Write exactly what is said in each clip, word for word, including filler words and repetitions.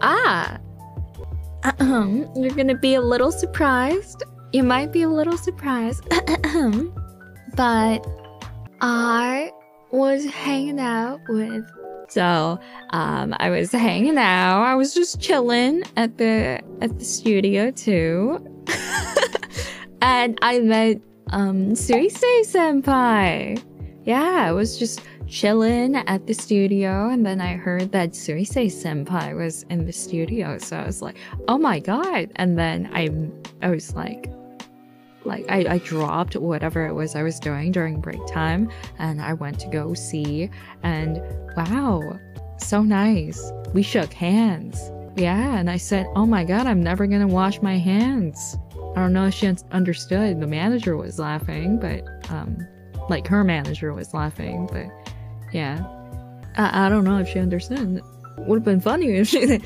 Ah! Ahem. You're gonna be a little surprised. You might be a little surprised. Ahem. But I was hanging out with... So, um, I was hanging out. I was just chilling at the, at the studio, too. And I met, um, Suisei Senpai. Yeah, I was just chilling at the studio, and then I heard that Suisei Senpai was in the studio, so I was like, oh my god. And then I I was like like I, I dropped whatever it was I was doing during break time, and I went to go see, and wow, so nice. We shook hands. Yeah, and I said, oh my god, I'm never gonna wash my hands. I don't know if she understood. The manager was laughing, but um like her manager was laughing, but yeah, I, I don't know if she understood. Would have been funny if she did.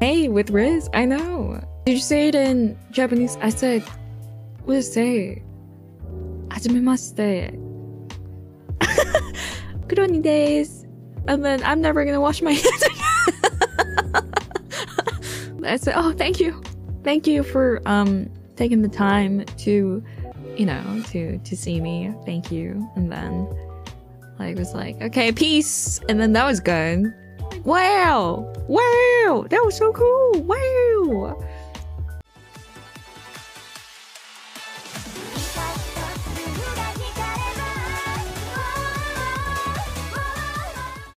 Hey, with Riz, I know. Did you say it in Japanese? I said, what did I say? Hajimemashite. Kuroni desu. And then I'm never gonna wash my hands again. I said, oh, thank you. Thank you for um taking the time to, you know, to to see me. Thank you. And then like was like, okay, peace. And then that was good. Wow, wow, that was so cool. Wow.